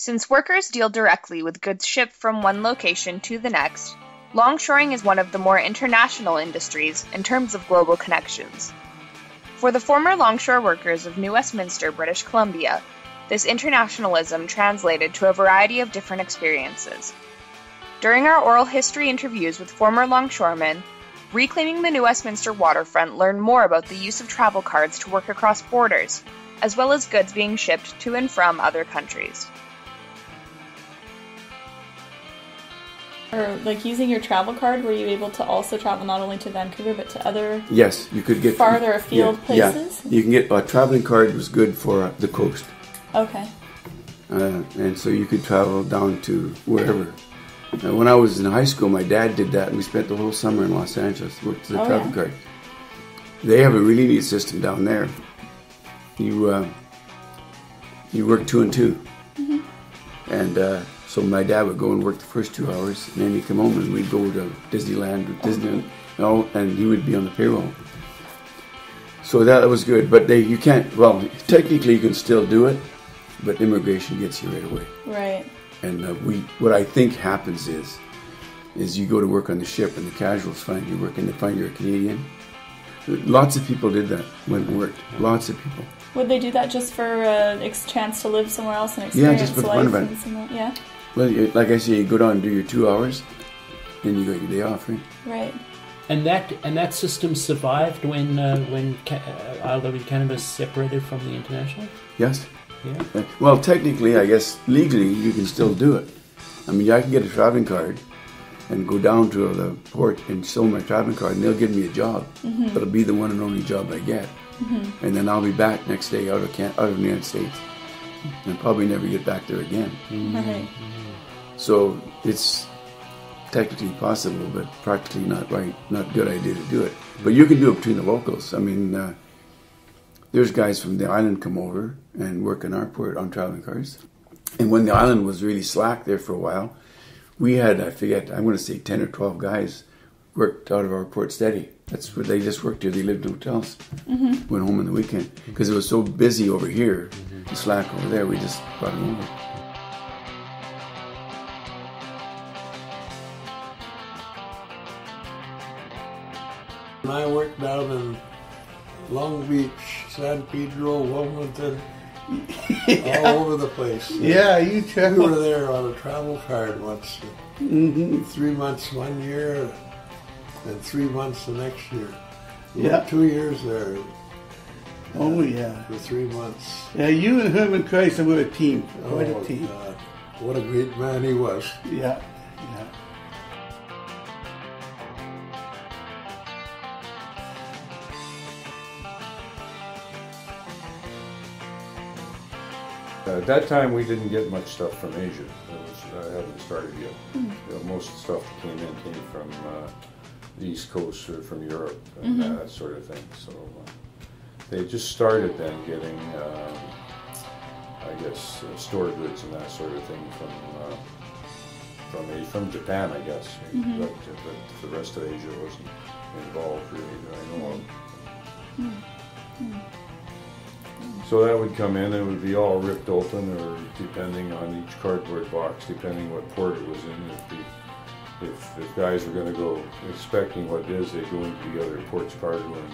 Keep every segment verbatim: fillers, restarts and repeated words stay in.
Since workers deal directly with goods shipped from one location to the next, longshoring is one of the more international industries in terms of global connections. For the former longshore workers of New Westminster, British Columbia, this internationalism translated to a variety of different experiences. During our oral history interviews with former longshoremen, Reclaiming the New Westminster Waterfront learned more about the use of travel cards to work across borders, as well as goods being shipped to and from other countries. Or, like, using your travel card, were you able to also travel not only to Vancouver, but to other yes, you could get farther afield yeah, places? Yeah, you can get, a traveling card was good for uh, the coast. Okay. Uh, and so you could travel down to wherever. Uh, when I was in high school, my dad did that, and we spent the whole summer in Los Angeles with the oh, travel yeah. card. They have a really neat system down there. You, uh, you work two and two. Mm-hmm. And... Uh, So my dad would go and work the first two hours, and then he'd come home and we'd go to Disneyland or Disneyland, and, all, and he would be on the payroll. So that was good, but they you can't, well, technically you can still do it, but immigration gets you right away. Right. And uh, we, what I think happens is, is you go to work on the ship and the casuals find you working, they find you're a Canadian. Lots of people did that when it worked, lots of people. Would they do that just for a uh, chance to live somewhere else and experience yeah, just for the fun of it. Some, yeah. Well, like I say, you go down and do your two hours, then you got your day off, right? Right. And that and that system survived when uh, when ca uh, I L W U Cannabis separated from the international. Yes. Yeah. Uh, well, technically, I guess legally you can still do it. I mean, I can get a traveling card and go down to the port and sell my traveling card, and they'll give me a job. Mm-hmm. It'll be the one and only job I get, mm-hmm. and then I'll be back next day out of can out of the United States, and probably never get back there again. Mm-hmm. Right. So it's technically possible, but practically not right, not good idea to do it. But you can do it between the locals. I mean, uh, there's guys from the island come over and work in our port on traveling cars. And when the island was really slack there for a while, we had, I forget, I'm going to say ten or twelve guys worked out of our port steady. That's where they just worked here. They lived in hotels, mm-hmm. went home on the weekend. Because it was so busy over here, the slack over there, we just brought them over. When I worked down in Long Beach, San Pedro, Wilmington, yeah. all over the place. Yeah, you too. We were there on a travel card once. Mm-hmm. Three months one year, and three months the next year. We yeah. Two years there. Oh, uh, yeah. For three months. Yeah, you and Herman Kreis, were a team. Quite oh, a team. God. What a great man he was. Yeah, yeah. At that time, we didn't get much stuff from Asia. It was, uh, hadn't started yet. Mm. You know, most of the stuff that came in came from uh, the East Coast or from Europe and mm-hmm. that sort of thing. So uh, they just started then getting, uh, I guess, uh, store goods and that sort of thing from uh, from, Asia, from Japan, I guess. Mm-hmm. but, but the rest of Asia wasn't involved really that I know of. Mm-hmm. Mm-hmm. So that would come in, it would be all ripped open, or depending on each cardboard box, depending what port it was in. If the, if, if guys were going to go expecting what it is, they'd go into the other port's cargo and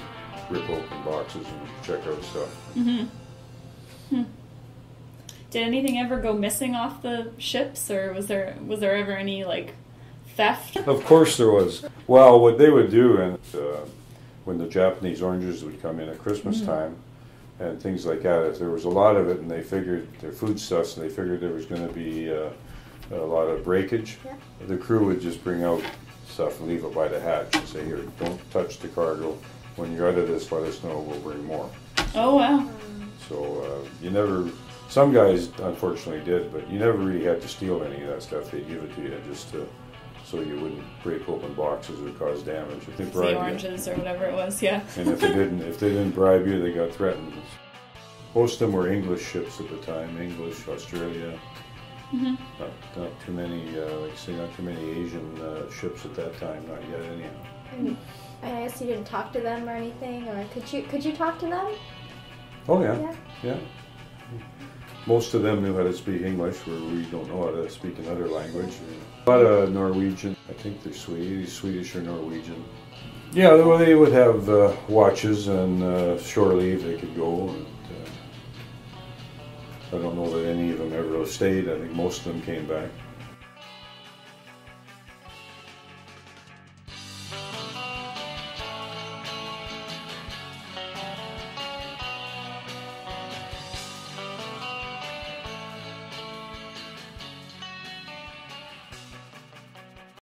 rip open boxes and check out stuff. Mm-hmm. Hmm. Did anything ever go missing off the ships, or was there was there ever any like theft? Of course there was. Well, what they would do, and uh, when the Japanese oranges would come in at Christmas mm-hmm. time. And things like that. If there was a lot of it, and they figured their foodstuffs, and they figured there was going to be uh, a lot of breakage. Yeah. The crew would just bring out stuff and leave it by the hatch and say, "Here, don't touch the cargo. When you're out of this, let us know. We'll bring more." So, oh wow! So uh, you never. Some guys, unfortunately, did, but you never really had to steal any of that stuff. They give it to you just to, so you wouldn't break open boxes or cause damage. If they bribed the oranges you. Or whatever it was, yeah. And if they didn't, if they didn't bribe you, they got threatened. Most of them were English ships at the time, English, Australia. Mm-hmm. Not, not too many, uh, like say, not too many Asian uh, ships at that time. Not yet, anyhow. I guess you didn't talk to them or anything, or could you? Could you talk to them? Oh yeah, yeah. yeah. Most of them knew how to speak English, where we don't know how to speak another language. A lot of Norwegian, I think they're Swedish, Swedish or Norwegian. Yeah, well, they would have uh, watches and uh, shore leave they could go. And, uh, I don't know that any of them ever stayed. I think most of them came back.